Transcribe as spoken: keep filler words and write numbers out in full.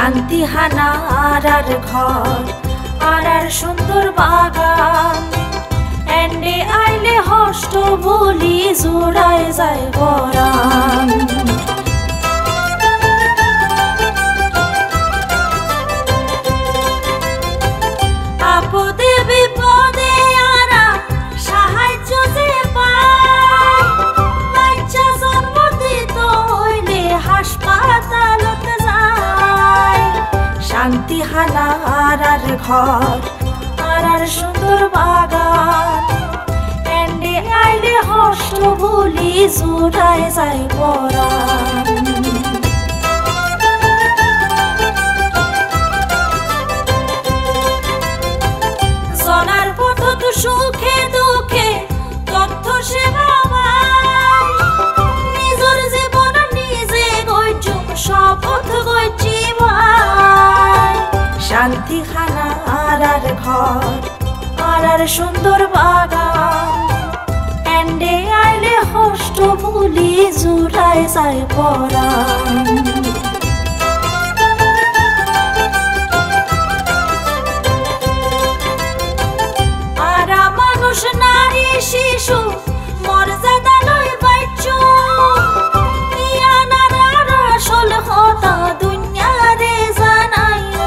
শান্তিহানা আর ঘর আর আর সুন্দর বাগান, এন্ডে আইলে হষ্ট বলি জোড়ায় যায় গরান। আপদে বিপদে আরা সাহায্য যে পায়, বাচ্চা জন্ম দিতে হইলে হাসপাতালতে যায়। শান্তিহানা আর ঘর আর আর সুন্দর বাগান, এন্ডে আইলে হষ্ট বলি জোড়ায় যায় গরান। সুখে দুঃখে তথ্য সেবা পাই, নিজের জীবন নিজে গইছ শপথ গইছি ভাই। শান্তিখানা আর আর ঘর আর আর সুন্দর বাগান, এন্ডে আইলে হষ্ট বলি জোড়ায় যায় পরাণ। নারী শিশু মর্যাদা লয় বাইচু, ইয়ানার আসল কথা দুনিয়ারে জানাইও।